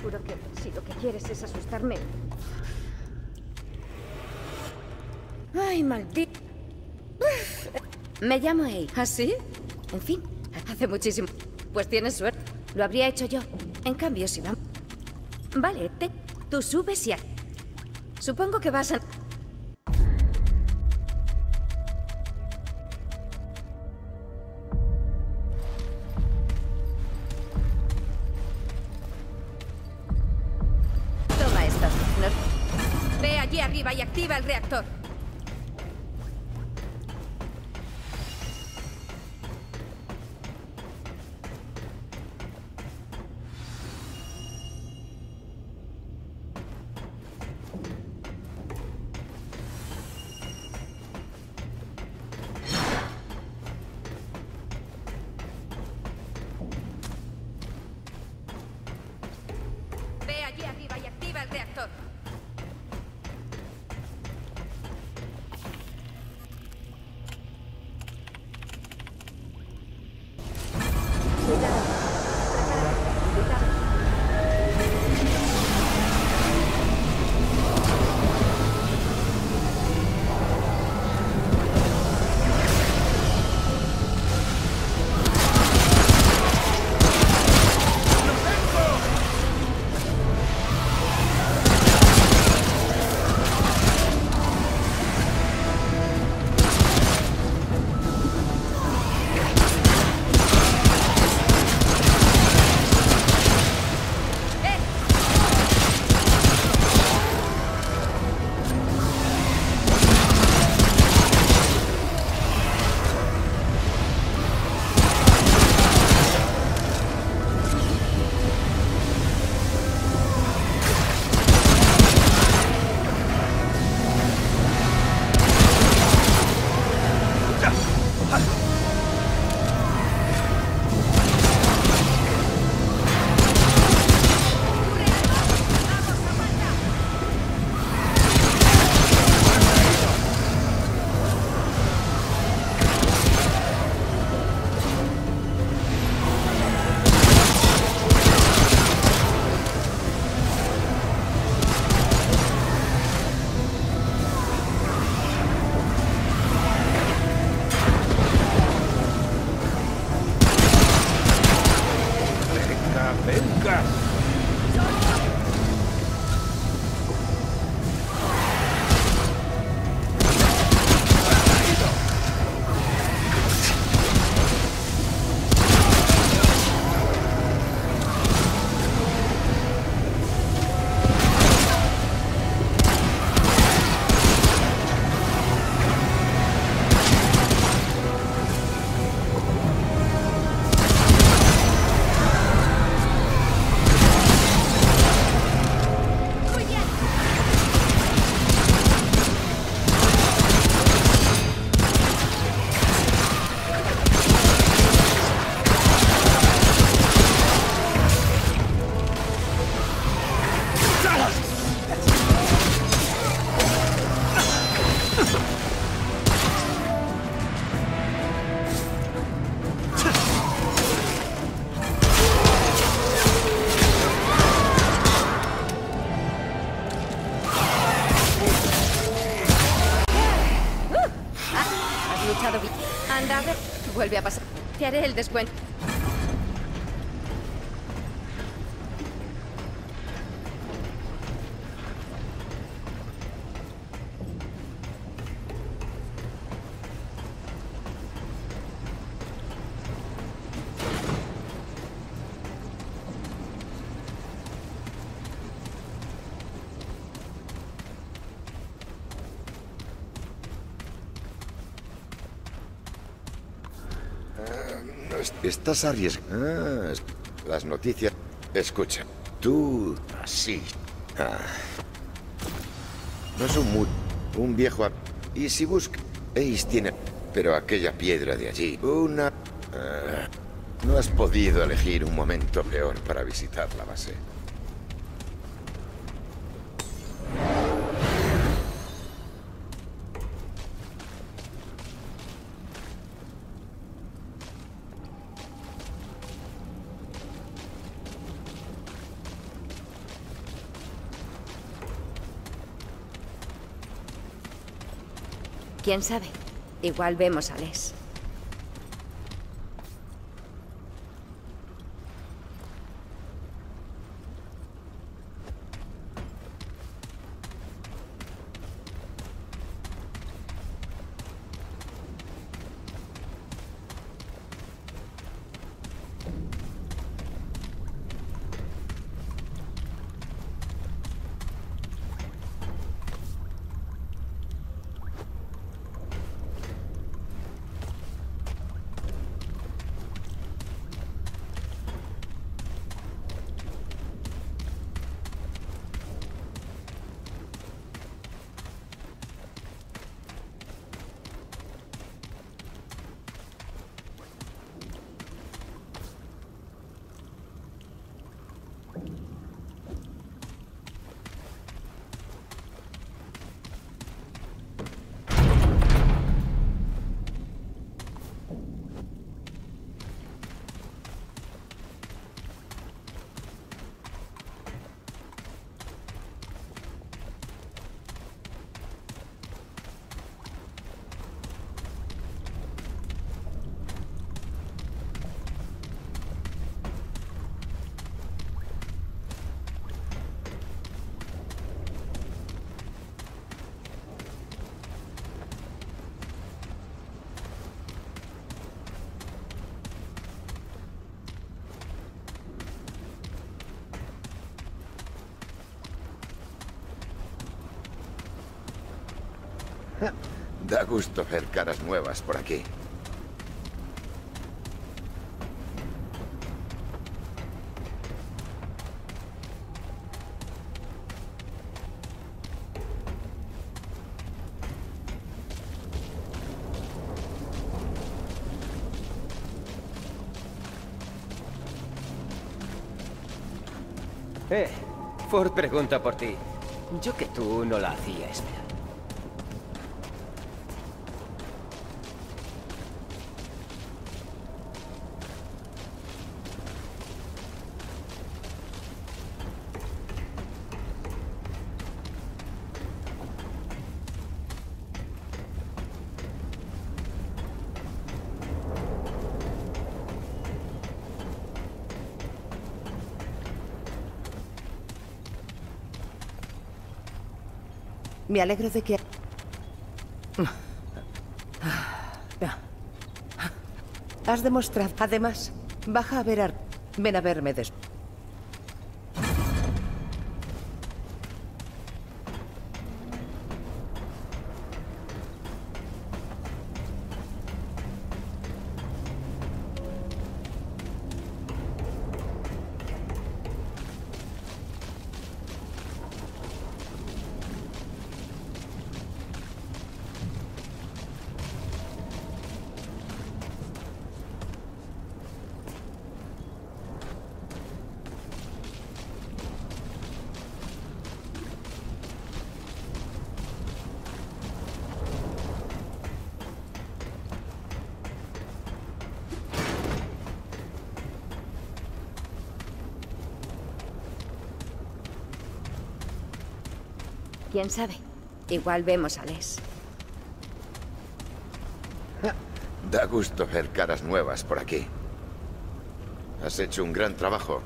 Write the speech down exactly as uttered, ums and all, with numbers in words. juro que si lo que quieres es asustarme... ¡Ay, maldito! Me llamo Ei. ¿Ah, sí? En fin, hace muchísimo... Pues tienes suerte. Lo habría hecho yo. En cambio, si vamos... Vale, te... tú subes y... Supongo que vas a... Toma esto. Nos... Ve allí arriba y activa el reactor. Vuelve a pasar. Te haré el descuento. Estás arriesgando. Ah, las noticias. Escucha. Tú. Así. Ah. No es un mut. Un viejo. A... Y si busca. Eis tiene. Pero aquella piedra de allí. Una. Ah. No has podido elegir un momento peor para visitar la base. ¿Quién sabe? Igual vemos a Les. Da gusto ver caras nuevas por aquí. Eh, Ford pregunta por ti. Yo que tú no la hacías esperar. Me alegro de que... Has demostrado... Además, baja a ver a... Ven a verme después. ¿Quién sabe? Igual vemos a Les. Da gusto ver caras nuevas por aquí. Has hecho un gran trabajo.